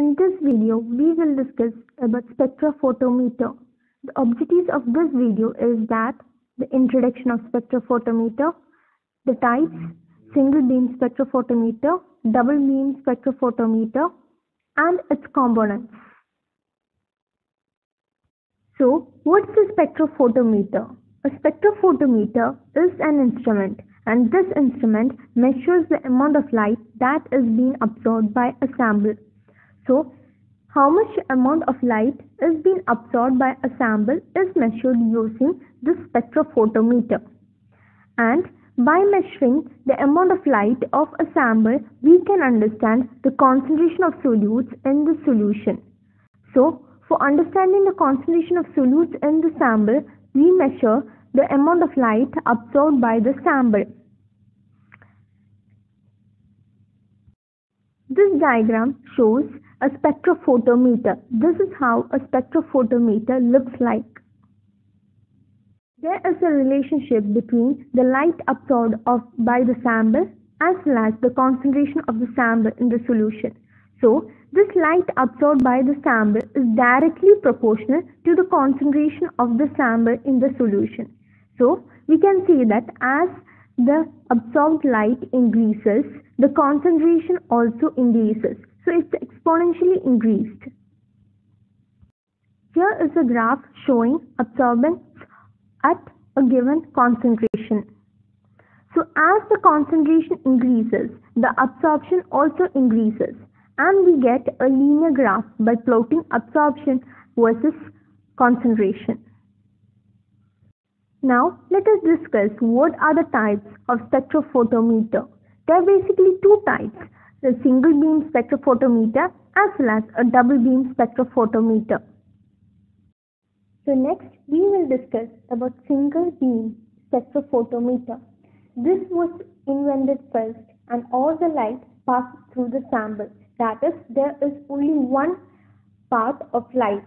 In this video, we will discuss about spectrophotometer. The objectives of this video is that the introduction of spectrophotometer, the types, single beam spectrophotometer, double beam spectrophotometer, and its components. So, what's a spectrophotometer? A spectrophotometer is an instrument, and this instrument measures the amount of light that is being absorbed by a sample. So, how much amount of light is being absorbed by a sample is measured using this spectrophotometer. And by measuring the amount of light of a sample, we can understand the concentration of solutes in the solution. So, for understanding the concentration of solutes in the sample, we measure the amount of light absorbed by the sample. This diagram shows a spectrophotometer. This is how a spectrophotometer looks like. There is a relationship between the light absorbed by the sample as well as the concentration of the sample in the solution. So, this light absorbed by the sample is directly proportional to the concentration of the sample in the solution. So, we can see that as the absorbed light increases, the concentration also increases. So, it's exponentially increased. Here is a graph showing absorbance at a given concentration. So, as the concentration increases, the absorption also increases. And we get a linear graph by plotting absorption versus concentration. Now, let us discuss what are the types of spectrophotometer. There are basically two types, the single beam spectrophotometer as well as a double beam spectrophotometer. So next, we will discuss about single beam spectrophotometer. This was invented first and all the light passes through the sample. That is, there is only one path of light,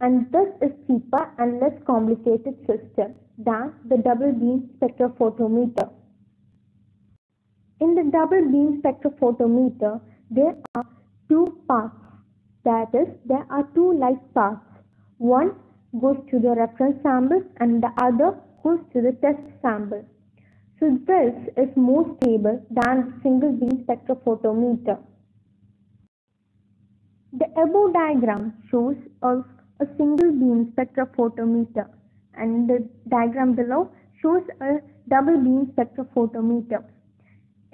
and this is cheaper and less complicated system than the double beam spectrophotometer. In the double beam spectrophotometer, there are two paths. That is, there are two light paths. One goes to the reference sample and the other goes to the test sample. So this is more stable than single beam spectrophotometer. The above diagram shows of a single beam spectrophotometer, and the diagram below shows a double beam spectrophotometer.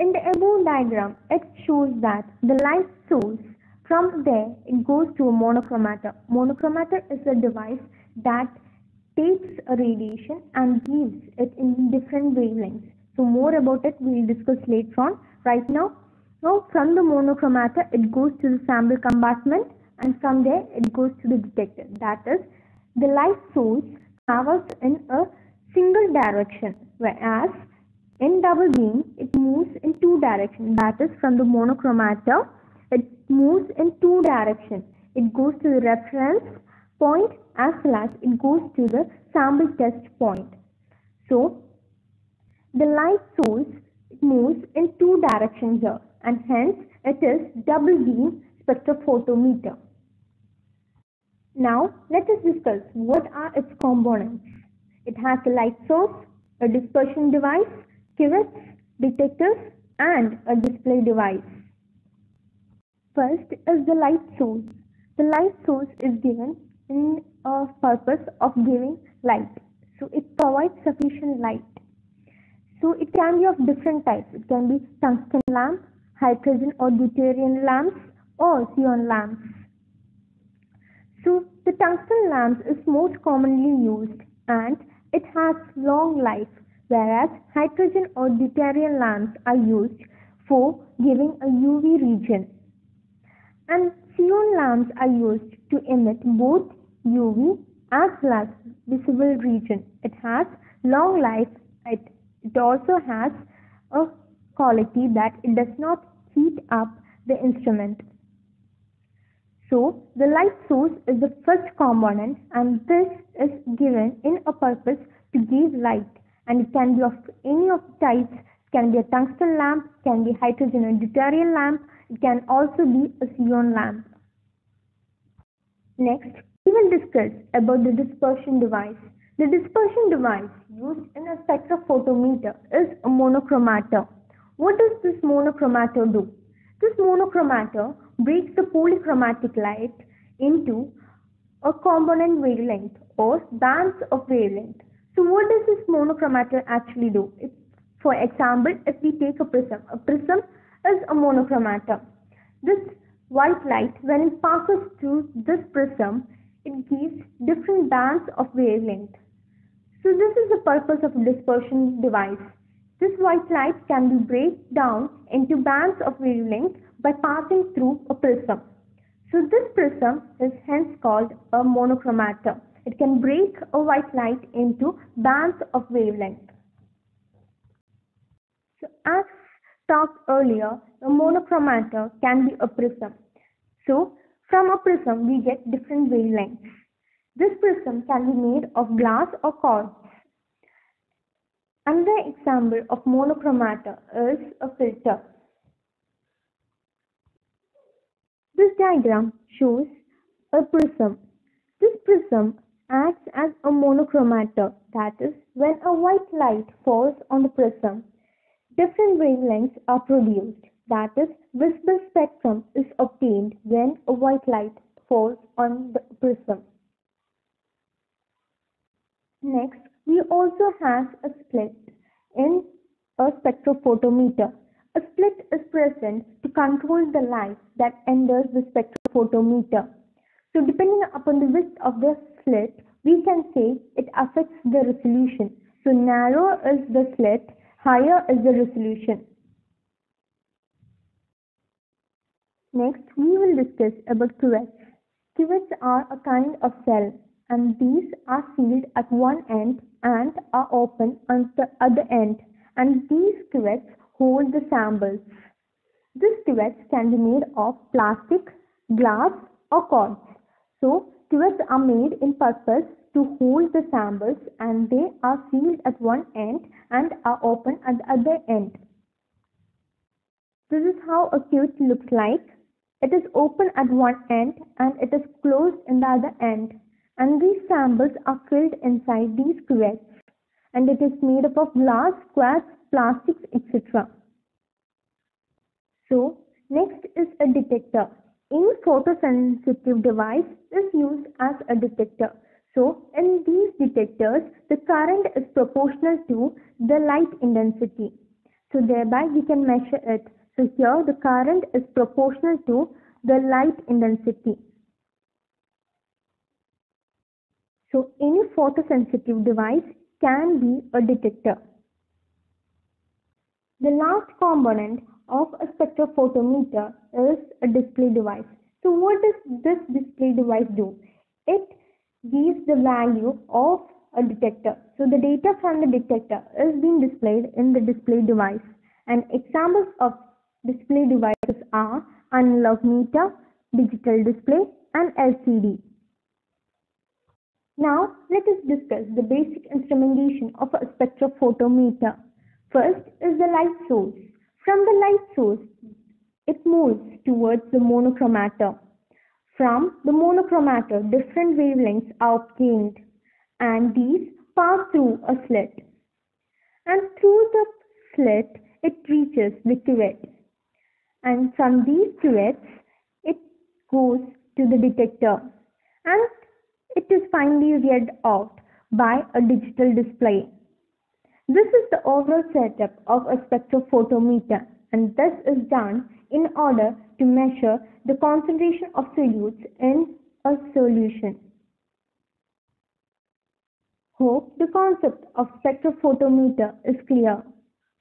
In the above diagram, it shows that the light source, from there it goes to a monochromator. Monochromator is a device that takes a radiation and gives it in different wavelengths. So more about it we will discuss later on. Right now, so from the monochromator, it goes to the sample compartment, and from there it goes to the detector. That is, the light source travels in a single direction, whereas in double beam, it moves in two directions. That is, from the monochromator, it moves in two directions. It goes to the reference point as well as it goes to the sample test point. So, the light source moves in two directions here, and hence it is double beam spectrophotometer. Now let us discuss what are its components. It has a light source, a dispersion device, cuvettes, detectors, and a display device. First is the light source. The light source is given in a purpose of giving light. So it provides sufficient light. So it can be of different types. It can be tungsten lamp, hydrogen or deuterium lamps, or xenon lamps. So the tungsten lamp is most commonly used and it has long life, whereas hydrogen or deuterium lamps are used for giving a UV region. And xenon lamps are used to emit both UV as well as visible region. It has long life. It also has a quality that it does not heat up the instrument. So, the light source is the first component, and this is given in a purpose to give light, and it can be of any of the types. It can be a tungsten lamp, it can be hydrogen or deuterium lamp, it can also be a xenon lamp. Next, we will discuss about the dispersion device. The dispersion device used in a spectrophotometer is a monochromator. What does this monochromator do? This monochromator breaks the polychromatic light into a component wavelength or bands of wavelength. So what does this monochromator actually do? For example, if we take a prism is a monochromator. This white light, when it passes through this prism, it gives different bands of wavelength. So this is the purpose of a dispersion device. This white light can be broken down into bands of wavelength by passing through a prism. So this prism is hence called a monochromator. It can break a white light into bands of wavelength. So as talked earlier, a monochromator can be a prism. So from a prism we get different wavelengths. This prism can be made of glass or quartz. Another example of monochromator is a filter. This diagram shows a prism. This prism acts as a monochromator, that is, when a white light falls on the prism, different wavelengths are produced, that is, visible spectrum is obtained when a white light falls on the prism. Next, we also have a slit in a spectrophotometer. A slit is present to control the light that enters the spectrophotometer. So depending upon the width of the slit, we can say it affects the resolution. So narrower is the slit, higher is the resolution. Next, we will discuss about cuvettes. Cuvettes are a kind of cell, and these are sealed at one end and are open at the other end, and these cuvettes hold the samples. These cuvettes can be made of plastic, glass or quartz. So cuvettes are made in purpose to hold the samples, and they are sealed at one end and are open at the other end. This is how a cuvette looks like. It is open at one end and it is closed in the other end. And these samples are filled inside these cuvettes, and it is made up of glass, quartz, plastics, etc. So next is a detector. Any photosensitive device is used as a detector. So in these detectors, the current is proportional to the light intensity. So thereby we can measure it. So here the current is proportional to the light intensity. So any photosensitive device can be a detector. The last component of a spectrophotometer is a display device. So what does this display device do? It gives the value of a detector. So the data from the detector is being displayed in the display device. And examples of display devices are analog meter, digital display, and LCD. Now, let us discuss the basic instrumentation of a spectrophotometer. First is the light source. From the light source, it moves towards the monochromator. From the monochromator, different wavelengths are obtained, and these pass through a slit. And through the slit, it reaches the cuvette. And from these cuvettes, it goes to the detector. And it is finally read out by a digital display. This is the overall setup of a spectrophotometer, and this is done in order to measure the concentration of solutes in a solution. Hope the concept of spectrophotometer is clear.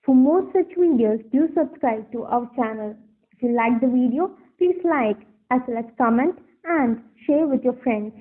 For more such videos, do subscribe to our channel. If you like the video, please like as well as comment and share with your friends.